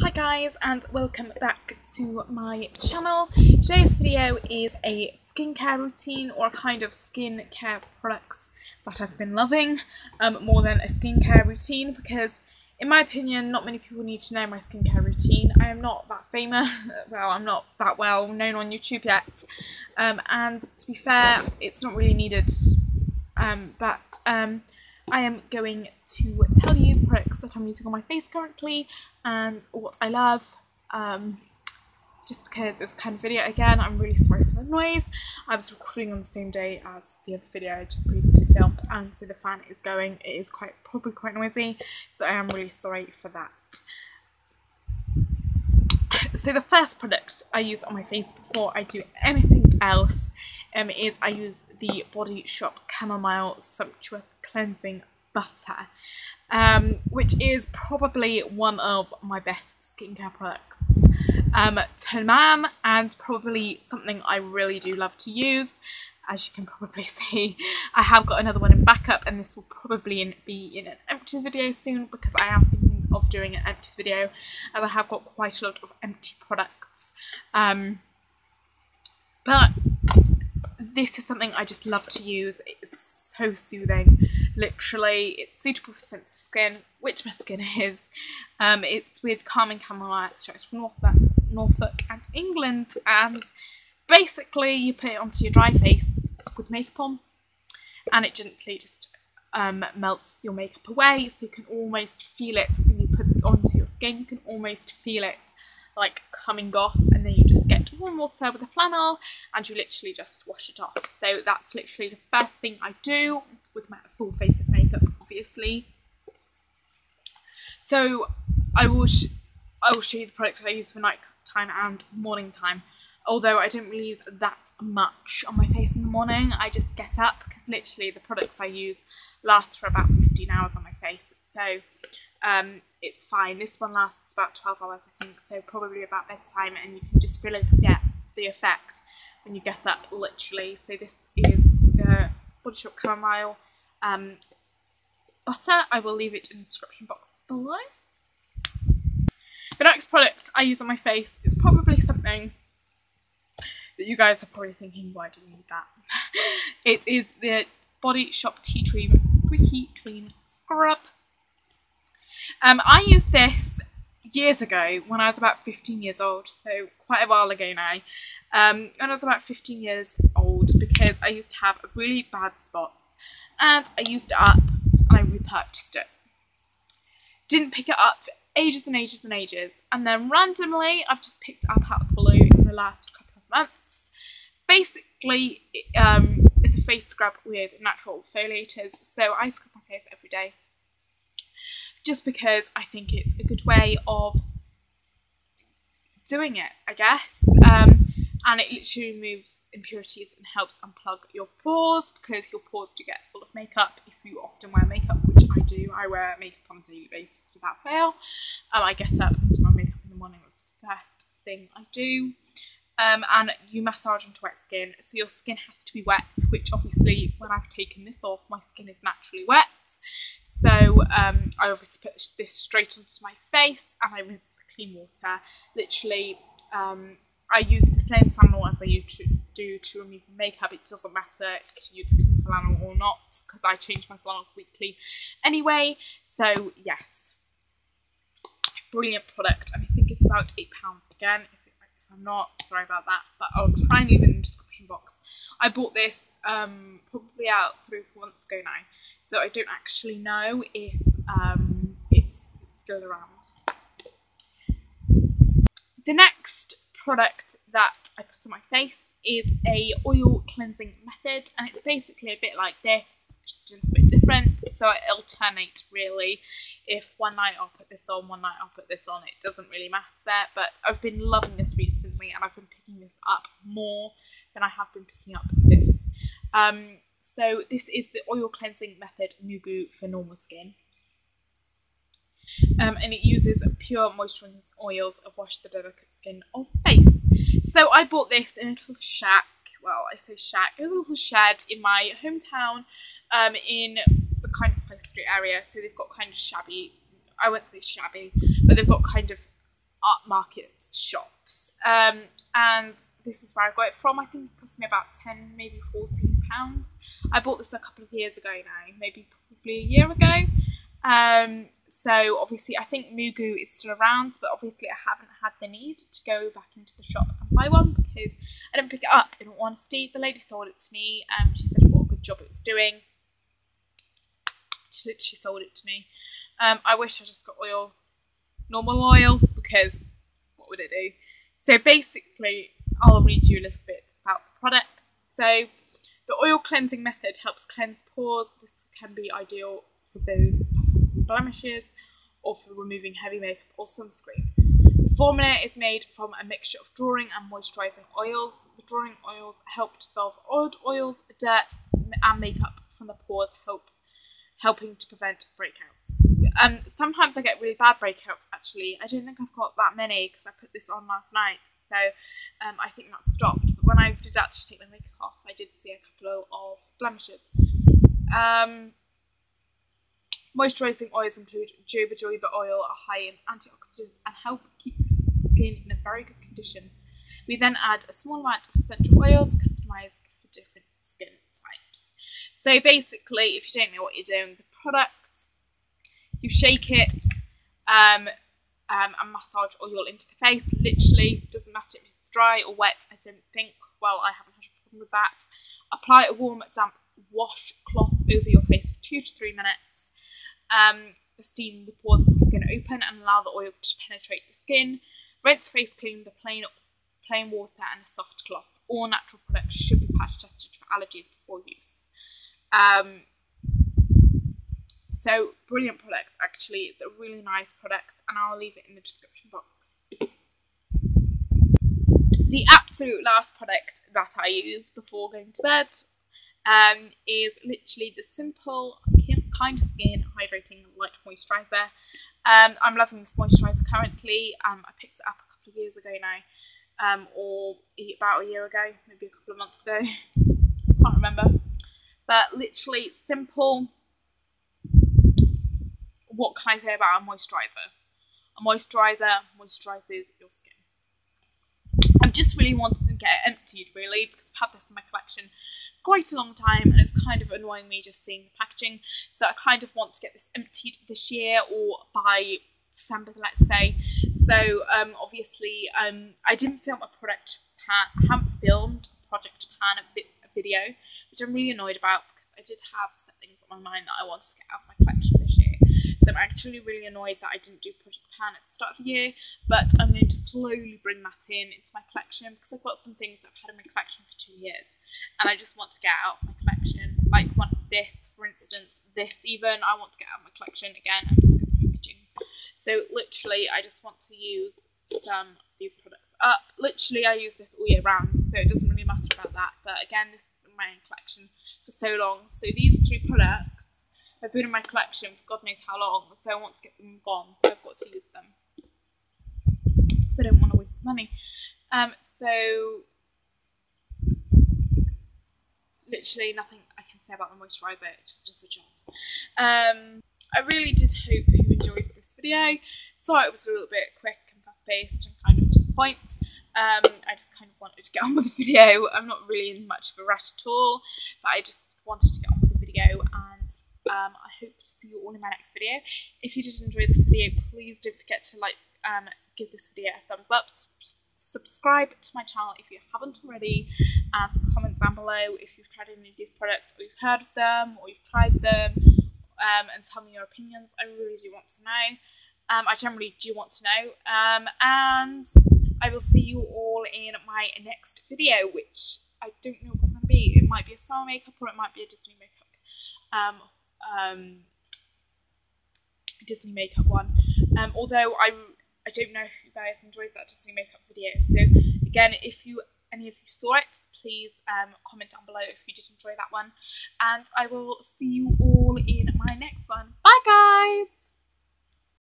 Hi guys, and welcome back to my channel. Today's video is a skincare routine, or kind of skincare products that I've been loving more than a skincare routine, because in my opinion not many people need to know my skincare routine. I am not that famous, well, I'm not that well known on YouTube yet, and to be fair it's not really needed, but I am going to tell you the products that I'm using on my face currently and what I love, just because it's kind of video. Again, I'm really sorry for the noise. I was recording on the same day as the other video I just previously filmed, and so the fan is going. It is probably quite noisy, so I am really sorry for that. So the first product I use on my face before I do anything else is I use the Body Shop Camomile Sumptuous Cleansing Butter, which is probably one of my best skincare products to man, and probably something I really do love to use. As you can probably see, I have got another one in backup, and this will probably be in an empties video soon, because I am thinking of doing an empties video and I have got quite a lot of empty products, but this is something I just love to use. It's so soothing, literally. It's suitable for sensitive skin, which my skin is. It's with calming chamomile light. It's from Norfolk and England, and basically you put it onto your dry face with makeup on, and it gently just melts your makeup away, so you can almost feel it when you put it onto your skin. You can almost feel it like coming off, and then you just get warm water with a flannel and you literally just wash it off. So that's literally the first thing I do with my full face of makeup, obviously. So I will show you the product I use for night time and morning time, although I don't really use that much on my face in the morning. I just get up, because literally the products I use last for about 15 hours on my face, so it's fine. This one lasts about 12 hours, I think, so probably about bedtime, and you can just really get the effect when you get up, literally. So this is the Body Shop Camomile Butter. I will leave it in the description box below. The next product I use on my face is probably something that you guys are probably thinking, why do you need that? It is the Body Shop Tea Tree Squeaky Clean Scrub. I used this years ago when I was about 15 years old, so quite a while ago now. When I was about 15 years old, because I used to have really bad spots, and I used it up and I repurchased it. Didn't pick it up for ages and ages and ages, and then randomly I've just picked it up out of the blue in the last couple of months. Basically, it's a face scrub with natural exfoliators, so I scrub my face every day, just because I think it's a good way of doing it, I guess. And it literally removes impurities and helps unplug your pores, because your pores do get full of makeup if you often wear makeup, which I do. I wear makeup on a daily basis without fail. I get up and do my makeup in the morning. It's the first thing I do. And you massage onto wet skin, so your skin has to be wet, which obviously when I've taken this off my skin is naturally wet, so I obviously put this straight onto my face and I rinse with clean water. Literally I use the same flannel as I do to remove makeup. It doesn't matter if you use a clean flannel or not, because I change my flannels weekly anyway. So yes, brilliant product, and I think it's about £8 again. I'm not sorry about that, but I'll try and leave it in the description box. I bought this probably out 3 or 4 months ago now, so I don't actually know if it's still around. The next product that I put on my face is a oil cleansing method, and it's basically a bit like this, just a little bit different, so I alternate really. If one night I'll put this on, one night I'll put this on, it doesn't really matter. But I've been loving this recently, and I've been picking this up more than I have been picking up this. So this is the oil cleansing method MooGoo for normal skin. And it uses pure moisturising oils that wash the delicate skin of face. So I bought this in a little shack, well I say shack, a little shed in my hometown, in the kind of high street area. So they've got kind of shabby, I wouldn't say shabby, but they've got kind of art market shops. And this is where I got it from. I think it cost me about 10, maybe 14 pounds. I bought this a couple of years ago now, maybe probably a year ago. So obviously I think MooGoo is still around, but obviously I haven't had the need to go back into the shop and buy one because I didn't pick it up in all honesty. The lady sold it to me, she said what a good job it was doing. She literally sold it to me. I wish I just got oil, normal oil, because what would it do? So basically I'll read you a little bit about the product. So the oil cleansing method helps cleanse pores. This can be ideal for those suffering from blemishes or for removing heavy makeup or sunscreen. The formula is made from a mixture of drawing and moisturising oils. The drawing oils help dissolve old oils, dirt and makeup from the pores, helping to prevent breakouts. Sometimes I get really bad breakouts actually. I don't think I've got that many because I put this on last night, so I think that stopped. But when I did actually take my makeup off, I did see a couple of blemishes. Moisturising oils include jojoba oil, are high in antioxidants and help keep the skin in a very good condition. We then add a small amount of essential oils customised for different skin types. So basically, if you don't know what you're doing with the product, you shake it and massage oil into the face. Literally, doesn't matter if it's dry or wet, I don't think. Well, I haven't had a problem with that. Apply a warm, damp washcloth over your face for 2 to 3 minutes. Steam the pores of the skin open and allow the oil to penetrate the skin. Rinse face clean with plain water and a soft cloth. All natural products should be patch tested for allergies before use. So brilliant product actually. It's a really nice product and I'll leave it in the description box. The absolute last product that I use before going to bed is literally the Simple Kind of Skin Hydrating Light Moisturiser. I'm loving this moisturiser currently. I picked it up a couple of years ago now, or about a year ago, maybe a couple of months ago. Can't remember. But literally, simple. What can I say about a moisturiser? A moisturiser moisturises your skin. I've just really wanted to get it emptied, really, because I've had this in my collection quite a long time and it's kind of annoying me just seeing the packaging, so I kind of want to get this emptied this year or by December, let's say. So obviously I didn't film a product pan, I haven't filmed a product pan a video, which I'm really annoyed about because I did have some things on my mind that I wanted to get out of my collection this year. So I'm actually really annoyed that I didn't do Project Pan at the start of the year, but I'm going to slowly bring that in into my collection because I've got some things that I've had in my collection for 2 years and I just want to get out of my collection. Like this, for instance, this even, I want to get out of my collection again. I'm just going to packaging. So literally I just want to use some of these products up. Literally I use this all year round, so it doesn't really matter about that. But again, this is my own collection for so long. So these three products I've been in my collection for God knows how long, so I want to get them gone, so I've got to use them. So I don't want to waste the money. So literally nothing I can say about the moisturiser, it just does a job. I really did hope you enjoyed this video. Sorry it was a little bit quick and fast paced and kind of to the point. I just kind of wanted to get on with the video. I'm not really in much of a rush at all, but I just wanted to get on with the video. And I hope to see you all in my next video. If you did enjoy this video, please don't forget to like, give this video a thumbs up, subscribe to my channel if you haven't already, and comment down below if you've tried any of these products, or you've heard of them, or you've tried them, and tell me your opinions. I really do want to know. I generally do want to know. And I will see you all in my next video, which I don't know what's going to be. It might be a summer makeup, or it might be a Disney makeup one. Although I don't know if you guys enjoyed that Disney makeup video. So again, if any of you saw it, please comment down below if you did enjoy that one. And I will see you all in my next one. Bye guys!